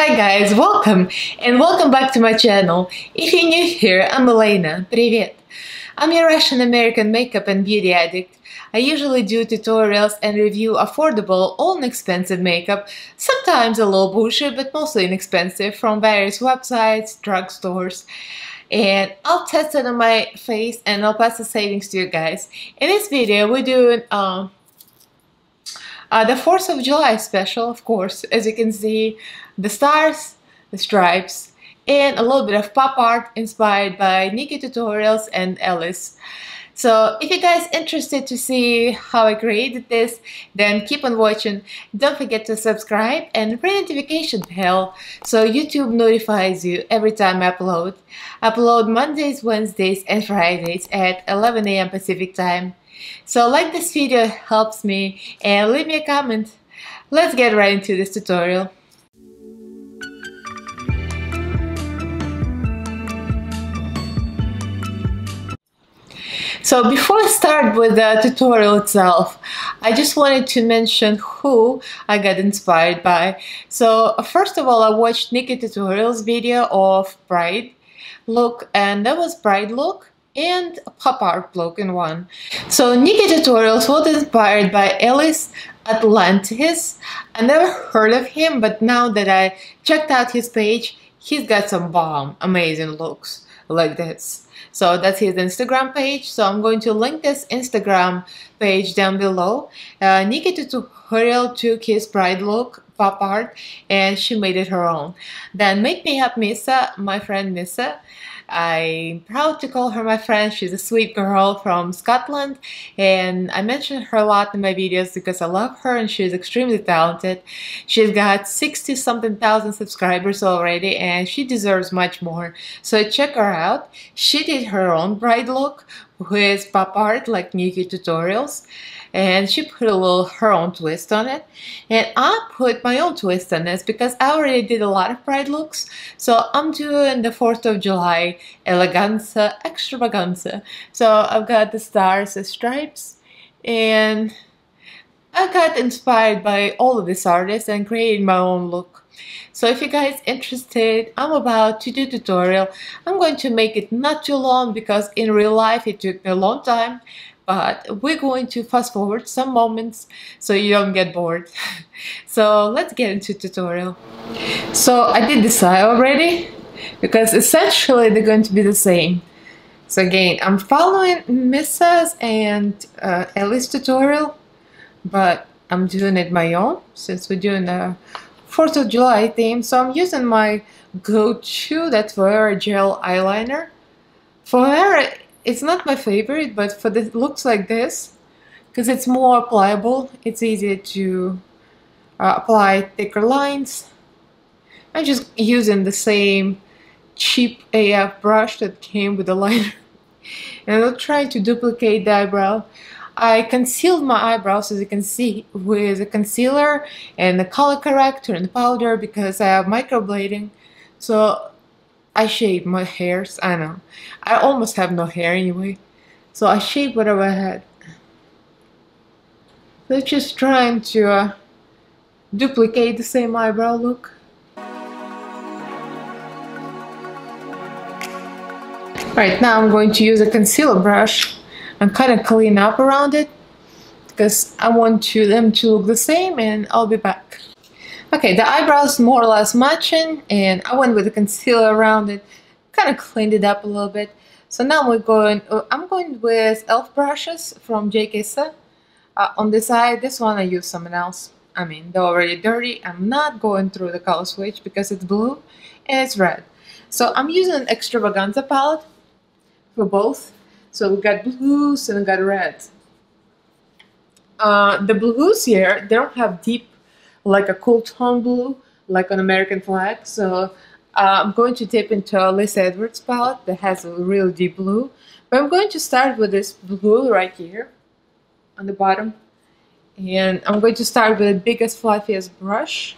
Hi guys, welcome and welcome back to my channel. If you're new here, I'm Elena. Привет! I'm your Russian-American makeup and beauty addict. I usually do tutorials and review affordable or inexpensive makeup, sometimes a little bullshit, but mostly inexpensive, from various websites, drugstores. And I'll test it on my face and I'll pass the savings to you guys. In this video, we're doing the 4th of July special, of course. As you can see, the stars, the stripes, and a little bit of pop art inspired by NikkieTutorials and Ellis. So if you guys are interested to see how I created this, then keep on watching. Don't forget to subscribe and ring notification bell so YouTube notifies you every time I upload. I upload Mondays, Wednesdays, and Fridays at 11 a.m. Pacific time. So like this video, helps me, and leave me a comment. Let's get right into this tutorial. So before I start with the tutorial itself, I just wanted to mention who I got inspired by. So first of all, I watched NikkieTutorials video of Pride look, and that was Pride look and pop art look in one. So NikkieTutorials was inspired by Ellis Atlantis. I never heard of him, but now that I checked out his page, he's got some bomb, amazing looks like this. So that's his Instagram page. So I'm going to link this Instagram page down below. NikkieTutorials took his Pride look, pop art, and she made it her own. Then Make Me Up Missa, my friend Missa. I'm proud to call her my friend. She's a sweet girl from Scotland, and I mention her a lot in my videos because I love her and she's extremely talented. She's got 60-something thousand subscribers already, and she deserves much more. So check her out. She did her own bride look with pop art like NikkieTutorials, and she put a little her own twist on it, and I put my own twist on this because I already did a lot of pride looks. So I'm doing the 4th of July eleganza, extravaganza. So I've got the stars, the stripes, and I got inspired by all of these artists and created my own look. So if you guys interested, I'm about to do tutorial. I'm going to make it not too long because in real life it took me a long time. But we're going to fast forward some moments so you don't get bored. So let's get into tutorial. So I did this eye already because essentially they're going to be the same. So again, I'm following Missa's and Ellis tutorial, but I'm doing it my own since we're doing a 4th of July theme. So I'm using my go-to, that's Vera gel eyeliner. For Vera, it's not my favorite, but for the looks like this, because it's more pliable, it's easier to apply thicker lines. I'm just using the same cheap AF brush that came with the liner, and I'm not trying to duplicate the eyebrow. I concealed my eyebrows, as you can see, with a concealer and a color corrector and powder because I have microblading. So I shave my hairs, I know. I almost have no hair anyway. So I shave whatever I had. They're just trying to duplicate the same eyebrow look. Right now I'm going to use a concealer brush and kind of clean up around it because I want them to look the same, and I'll be back. Okay, the eyebrows more or less matching, and I went with the concealer around it, kind of cleaned it up a little bit. So now we're going, I'm going with e.l.f. brushes from Kissa. On this eye, this one I use someone else. I mean, they're already dirty. I'm not going through the color switch because it's blue and it's red. So I'm using an extravaganza palette for both. So we got blues and we got reds. The blues here, they don't have deep, like a cool tone blue, like an American flag. So I'm going to dip into Lisa Edwards palette that has a real deep blue. But I'm going to start with this blue right here on the bottom. And I'm going to start with the biggest, fluffiest brush.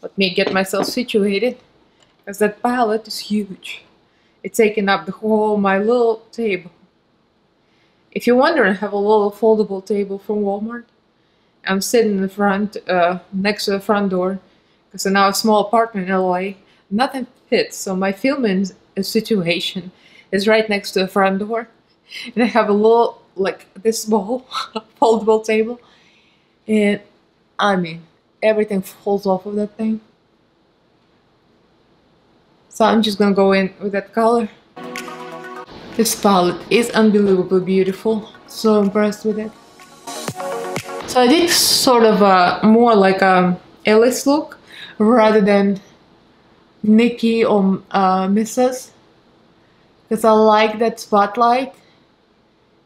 Let me get myself situated because that palette is huge. It's taking up the whole my little table. If you're wondering, I have a little foldable table from Walmart. I'm sitting in the front, next to the front door, because I'm now a small apartment in LA, nothing fits. So my filming situation is right next to a front door, and I have a little, like this wall, foldable table, and I mean, everything falls off of that thing. So I'm just gonna go in with that color. This palette is unbelievably beautiful, so impressed with it. So I did sort of a more like a Ellis look rather than Nikki or Missa's, because I like that spotlight,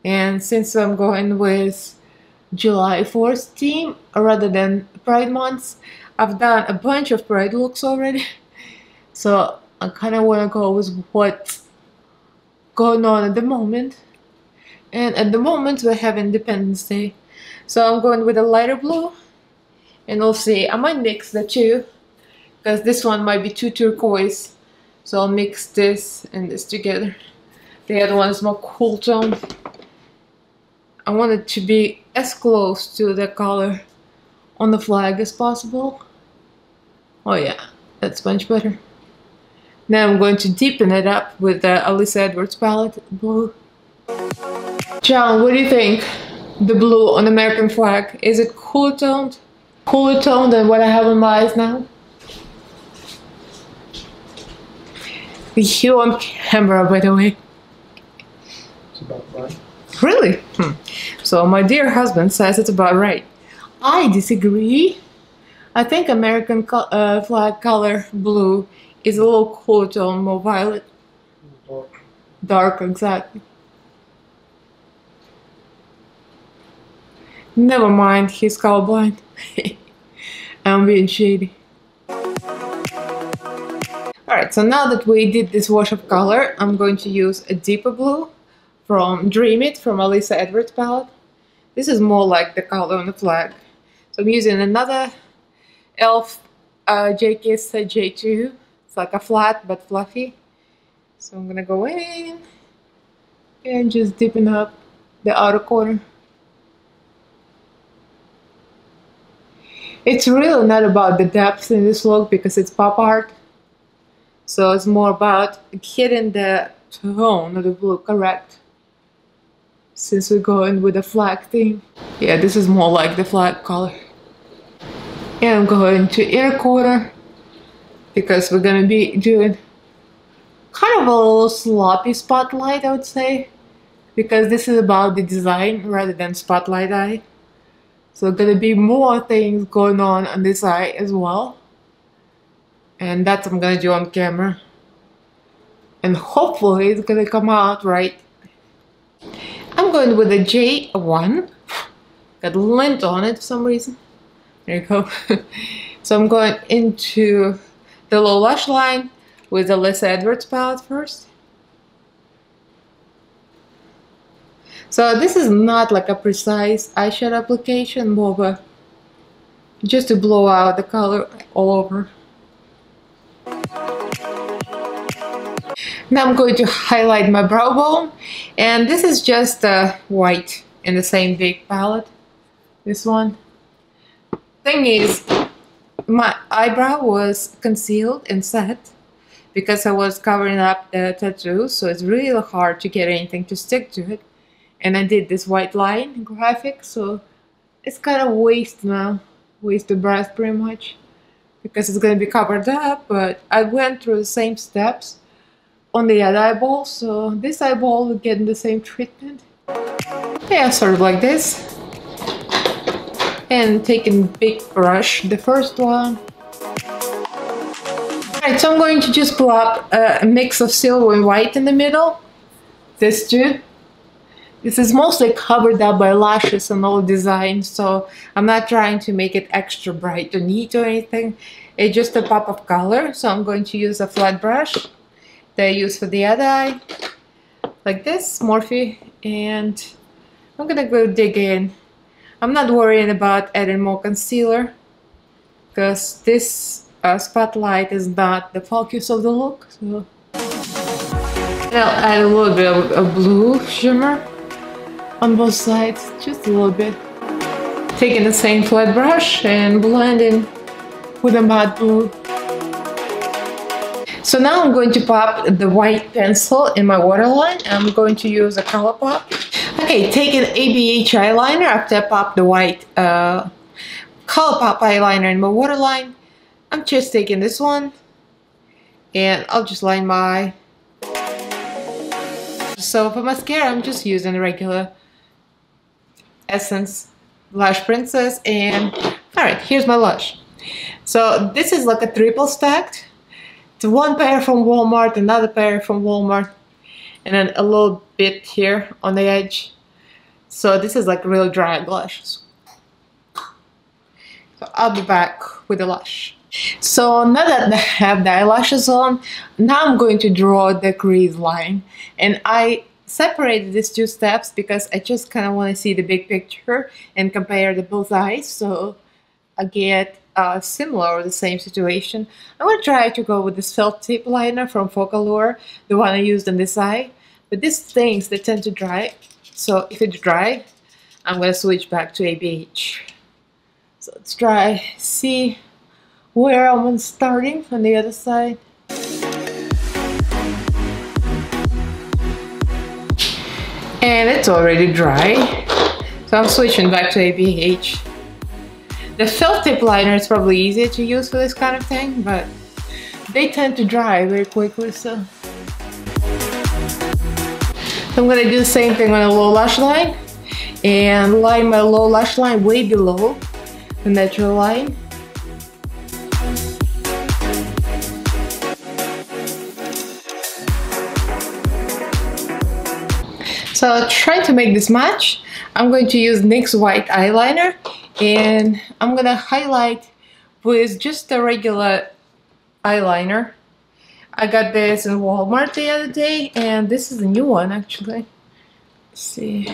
and since I'm going with July 4th theme rather than Pride Month, I've done a bunch of Pride looks already, so I kind of want to go with what's going on at the moment. And at the moment we have Independence Day, so I'm going with a lighter blue, and we'll see. I might mix the two, because this one might be too turquoise, so I'll mix this and this together. The other one is more cool tone. I want it to be as close to the color on the flag as possible. Oh yeah, that's much better. Now I'm going to deepen it up with the Alyssa Edwards palette, blue. John, what do you think? The blue on the American flag, is it cooler toned? Cooler toned than what I have in my eyes now? The hue on camera, by the way. It's about right. Really? So my dear husband says it's about right. I disagree. I think American flag color blue is a little cooler tone, more violet. Dark. Dark, exactly. Never mind, he's colorblind. I'm being shady. Alright, so now that we did this wash of color, I'm going to use a deeper blue from Dream It, from Alyssa Edwards palette. This is more like the color on the flag. So I'm using another e.l.f. JKS J2. It's like a flat but fluffy. So I'm gonna go in and just deepen up the outer corner. It's really not about the depth in this look because it's pop art. So it's more about getting the tone of the blue correct, since we're going with the flag theme. Yeah, this is more like the flag color. And I'm going to inner corner, because we're gonna be doing kind of a little sloppy spotlight, I would say, because this is about the design rather than spotlight eye. So gonna be more things going on this eye as well. And that's what I'm gonna do on camera. And hopefully it's gonna come out right. I'm going with a J1. Got lint on it for some reason. There you go. So I'm going into the low lash line with the Lisa Edwards palette first. So this is not like a precise eyeshadow application, more of a, just to blow out the color all over. Now I'm going to highlight my brow bone, and this is just white in the same big palette, this one. Thing is, my eyebrow was concealed and set because I was covering up the tattoo, so it's really hard to get anything to stick to it. And I did this white line graphic, so it's kind of waste now, waste of breath pretty much, because it's going to be covered up, but I went through the same steps on the other eyeball, so this eyeball will get the same treatment. Yeah, sort of like this. And taking big brush, the first one. Alright, so I'm going to just plop a mix of silver and white in the middle. This too. This is mostly covered up by lashes and all design, so I'm not trying to make it extra bright or neat or anything. It's just a pop of color, so I'm going to use a flat brush that I use for the other eye, like this, Morphe, and I'm gonna go dig in. I'm not worrying about adding more concealer, because this spotlight is not the focus of the look. So I'll add a little bit of blue shimmer on both sides, just a little bit. Taking the same flat brush and blending with a matte blue. So now I'm going to pop the white pencil in my waterline. I'm going to use a ColourPop. Okay, take an ABH eyeliner after I pop the white ColourPop eyeliner in my waterline. I'm just taking this one and I'll just line my eye. So for mascara, I'm just using a regular Essence Lash Princess, and alright, here's my lash. So this is like a triple stacked. It's one pair from Walmart, another pair from Walmart, and then a little bit here on the edge. So this is like real dry lashes. So I'll be back with the lash. So now that I have the eyelashes on, now I'm going to draw the crease line, and I separated these two steps because I just kind of want to see the big picture and compare the both eyes, so I get similar or the same situation. I'm going to try to go with this felt tip liner from Focallure, the one I used on this eye, but these things, they tend to dry, so if it's dry, I'm going to switch back to ABH. So let's try see where I'm starting on the other side. And it's already dry, so I'm switching back to ABH. The felt tip liner is probably easier to use for this kind of thing, but they tend to dry very quickly, so I'm going to do the same thing on the low lash line, and line my low lash line way below the natural line. So trying to make this match, I'm going to use NYX white eyeliner, and I'm going to highlight with just a regular eyeliner. I got this in Walmart the other day, and this is a new one actually. Let's see.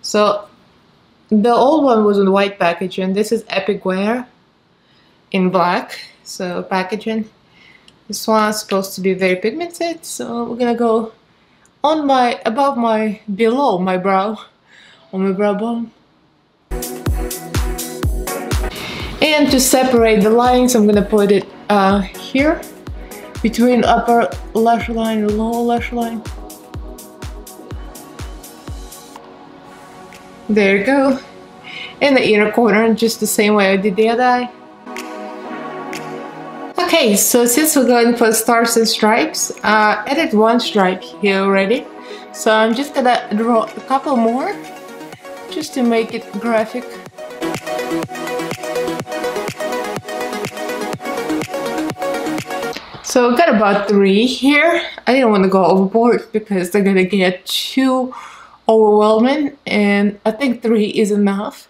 So the old one was in white packaging. This is Epic Wear in black, so packaging. This one is supposed to be very pigmented, so we're gonna go on my, above my, below my brow, on my brow bone. And to separate the lines, I'm gonna put it here, between upper lash line and lower lash line. There you go. And the inner corner, just the same way I did the other eye. Okay, so since we're going for stars and stripes, I added one stripe here already, so I'm just gonna draw a couple more just to make it graphic. So I got about 3 here. I didn't want to go overboard because they're gonna get too overwhelming, and I think 3 is enough.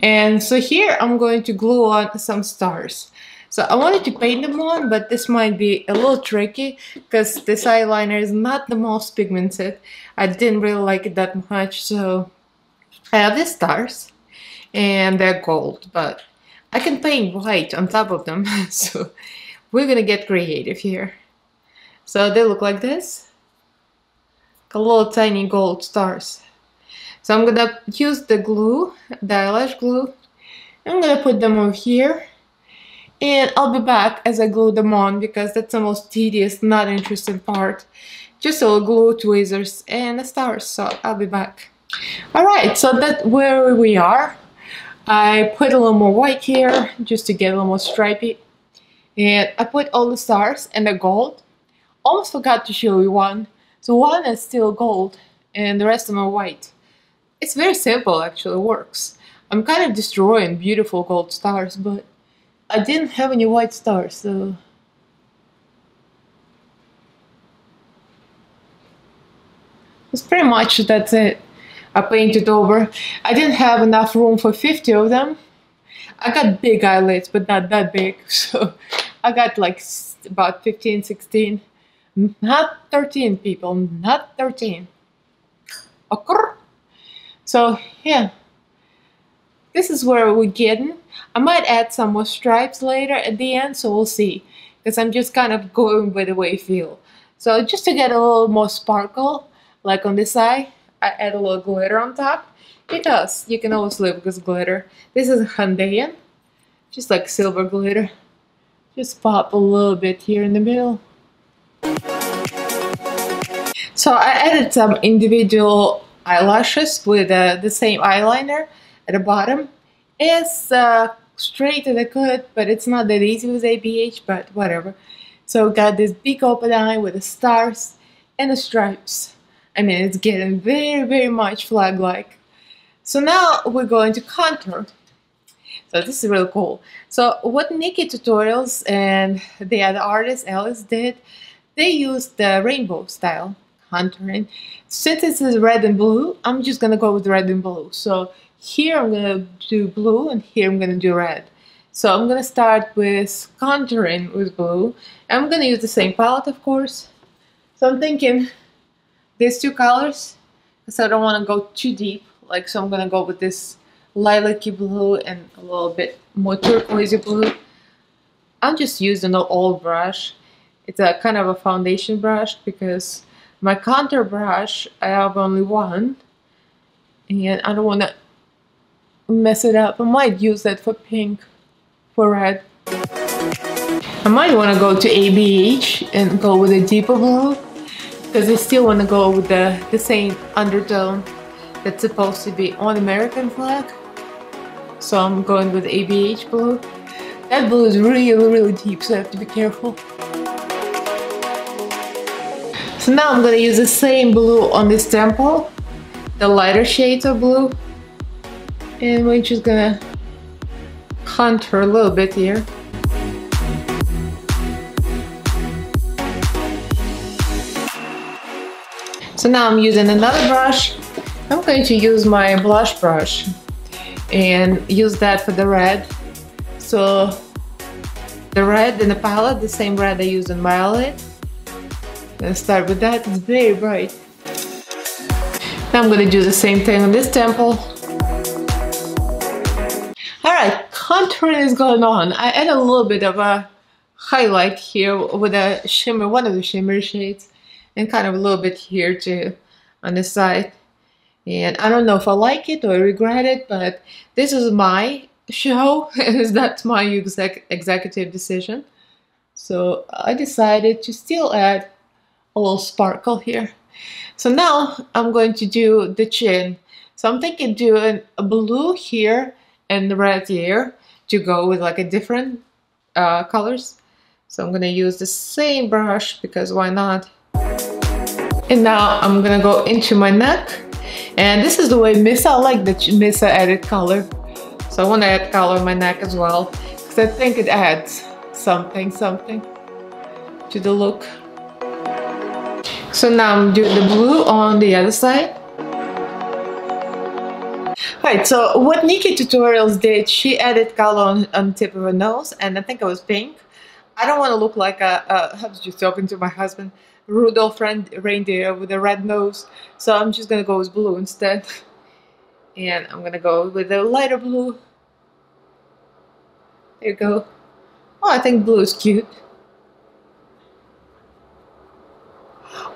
And so here I'm going to glue on some stars. So I wanted to paint them on, but this might be a little tricky because this eyeliner is not the most pigmented. I didn't really like it that much, so I have these stars and they're gold, but I can paint white on top of them. So we're gonna get creative here. So they look like this, a little tiny gold stars. So I'm gonna use the glue, the eyelash glue. I'm gonna put them over here, and I'll be back as I glue them on because that's the most tedious, not interesting part. Just a little glue, tweezers, and the stars. So I'll be back. All right, so that's where we are. I put a little more white here just to get a little more stripy, and I put all the stars and the gold. Almost forgot to show you one. So one is still gold, and the rest of them are white. It's very simple, actually, it works. I'm kind of destroying beautiful gold stars, but I didn't have any white stars, so... That's pretty much, that's it. I painted over. I didn't have enough room for 50 of them. I got big eyelids, but not that big, so I got like about 15, 16. Not 13, people, not 13. Okay. So yeah, this is where we're getting. I might add some more stripes later at the end, so we'll see. Because I'm just kind of going by the way I feel. So just to get a little more sparkle, like on this eye, I add a little glitter on top. because you can always live with glitter. This is Handayan, just like silver glitter. Just pop a little bit here in the middle. So I added some individual eyelashes with the same eyeliner at the bottom. It's straight as I could, but it's not that easy with ABH, but whatever. So got this big open eye with the stars and the stripes. I mean, it's getting very much flag-like. So now we're going to contour. So this is really cool. So what NikkieTutorials and the other artist Ellis did, they used the rainbow style contouring. Since this is red and blue, I'm just gonna go with red and blue. So here I'm gonna do blue and here I'm gonna do red. So I'm gonna start with contouring with blue. I'm gonna use the same palette, of course. So I'm thinking these two colors, because I don't wanna go too deep. Like, so I'm gonna go with this lilac-y blue and a little bit more turquoisey blue. I'm just using an old brush. It's a kind of a foundation brush because my contour brush, I have only one, and I don't wanna mess it up. I might use that for pink, for red. I might want to go to ABH and go with a deeper blue, because I still want to go with the same undertone that's supposed to be on American flag. So I'm going with ABH blue. That blue is really deep, so I have to be careful. So now I'm going to use the same blue on this temple, the lighter shades of blue. And we're just gonna contour a little bit here. So now I'm using another brush. I'm going to use my blush brush and use that for the red. So the red in the palette, the same red I used in my eyelid. Gonna start with that, it's very bright. Now I'm gonna do the same thing on this temple. Alright, contouring is going on. I add a little bit of a highlight here with a shimmer, one of the shimmer shades, and kind of a little bit here too on the side. And I don't know if I like it or I regret it, but this is my show. That's my executive decision. So I decided to still add a little sparkle here. So now I'm going to do the chin. So I'm thinking doing a blue here and the red here to go with like a different colors. So I'm gonna use the same brush because why not? And now I'm gonna go into my neck. And this is the way Missa, I like that Missa added color. So I wanna add color in my neck as well, because I think it adds something to the look. So now I'm doing the blue on the other side. Alright, so what NikkieTutorials did, she added color on the tip of her nose, and I think it was pink. I don't want to look like I was just talking to my husband, Rudolph reindeer with a red nose, so I'm just going to go with blue instead. And I'm going to go with a lighter blue. There you go. Oh, I think blue is cute.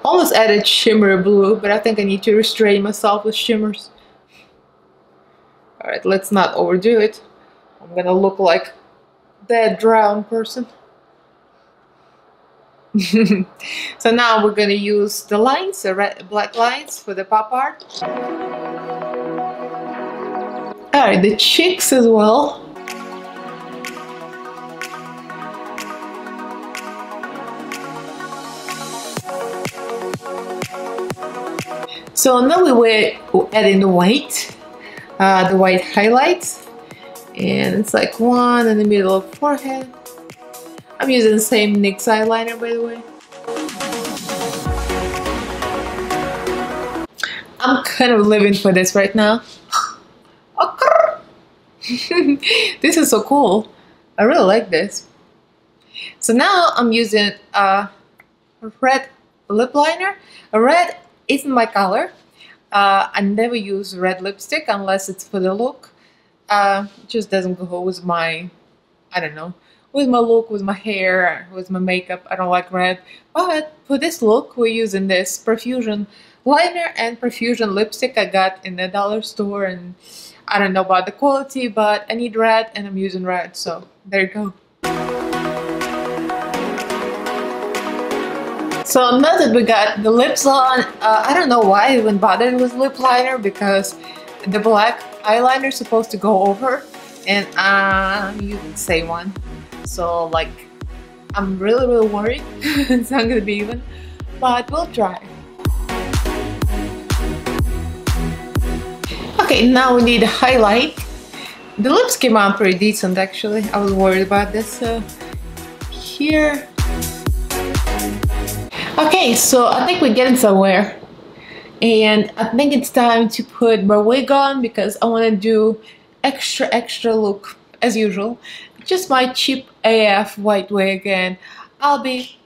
Almost added shimmer blue, but I think I need to restrain myself with shimmers. Alright, let's not overdo it. I'm gonna look like that drowned person. So now we're gonna use the lines, the red, black lines for the pop art. Alright, the cheeks as well. So now we're adding the white. The white highlights, and it's like one in the middle of forehead. I'm using the same NYX eyeliner, by the way. I'm kind of living for this right now. This is so cool. I really like this. So now I'm using a red lip liner. Red isn't my color. I never use red lipstick unless it's for the look. It just doesn't go with my I don't know, with my look, with my hair, with my makeup. I don't like red, but for this look we're using this Profusion liner and Profusion lipstick I got in the dollar store, and I don't know about the quality, but I need red and I'm using red, so there you go. So now that we got the lips on, I don't know why I even bothered with lip liner, because the black eyeliner is supposed to go over and I'm using the same one. So like, I'm really worried it's not gonna be even, but we'll try. Okay, now we need a highlight. The lips came out pretty decent actually, I was worried about this here. Okay, so I think we're getting somewhere, and I think it's time to put my wig on because I want to do extra look as usual. Just my cheap AF white wig and I'll be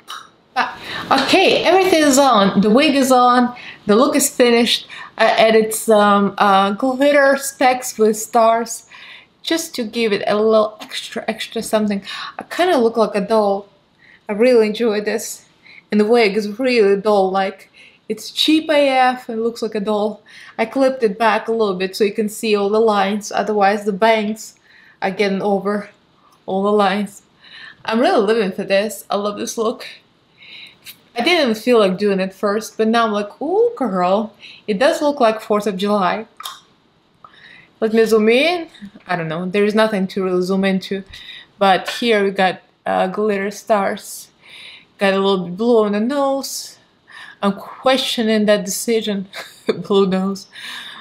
back. Okay, everything is on. The wig is on, the look is finished. I added some glitter specks with stars just to give it a little extra something. I kind of look like a doll. I really enjoy this. And the wig is really doll like. It's cheap AF and looks like a doll. I clipped it back a little bit so you can see all the lines, otherwise the bangs are getting over all the lines. I'm really living for this. I love this look. I didn't feel like doing it first, but now I'm like, ooh girl, it does look like 4th of July. Let me zoom in. I don't know, there is nothing to really zoom into, but here we got glitter stars. Got a little bit blue on the nose. I'm questioning that decision, blue nose.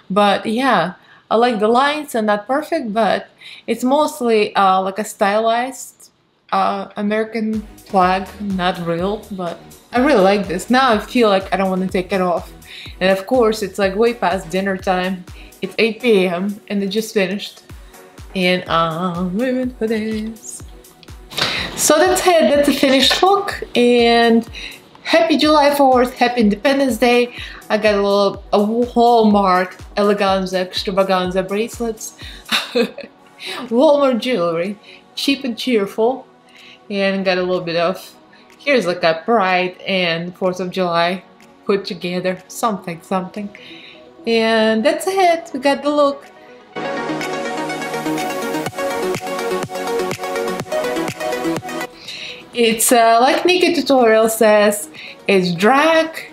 But yeah, I like the lines. They're not perfect, but it's mostly like a stylized American flag, not real, but I really like this. Now I feel like I don't want to take it off. And of course, it's like way past dinner time. It's 8 p.m. and it just finished. And I'm living for this. So that's it, that's the finished look, and happy July 4th, happy Independence Day. I got a little Walmart Eleganza Extravaganza bracelets, Walmart jewelry, cheap and cheerful, and got a little bit of, here's like a Pride and 4th of July put together, something. And that's it, we got the look. It's like NikkieTutorials says, it's drag,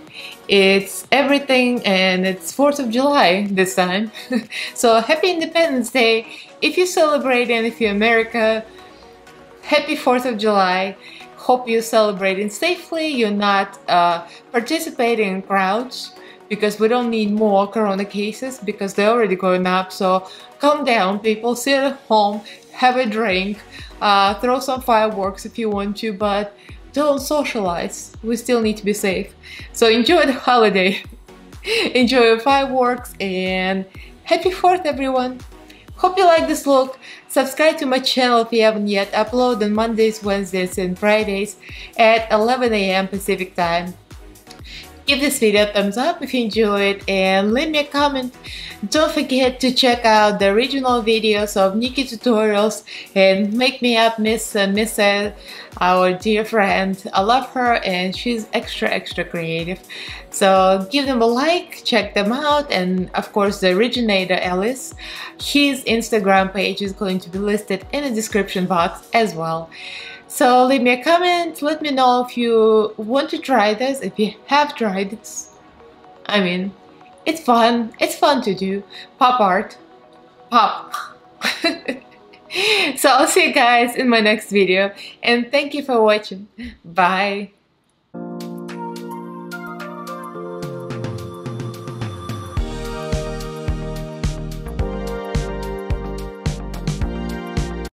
it's everything, and it's 4th of July this time. So happy Independence Day. If you celebrate and if you're America, happy 4th of July. Hope you're celebrating safely, you're not participating in crowds, because we don't need more corona cases because they're already going up. So calm down, people, sit at home, have a drink, throw some fireworks if you want to, but don't socialize. We still need to be safe. So enjoy the holiday, enjoy your fireworks, and happy 4th everyone. Hope you like this look. Subscribe to my channel if you haven't yet. Upload on Mondays, Wednesdays, and Fridays at 11 a.m. Pacific time. Give this video a thumbs up if you enjoyed and leave me a comment. Don't forget to check out the original videos of NikkieTutorials and Make Me Up Missa, our dear friend. I love her and she's extra creative. So give them a like, check them out, and of course the originator Ellis. His Instagram page is going to be listed in the description box as well. So leave me a comment, let me know if you want to try this, if you have tried it. I mean, it's fun to do. Pop art. So I'll see you guys in my next video, and thank you for watching. Bye.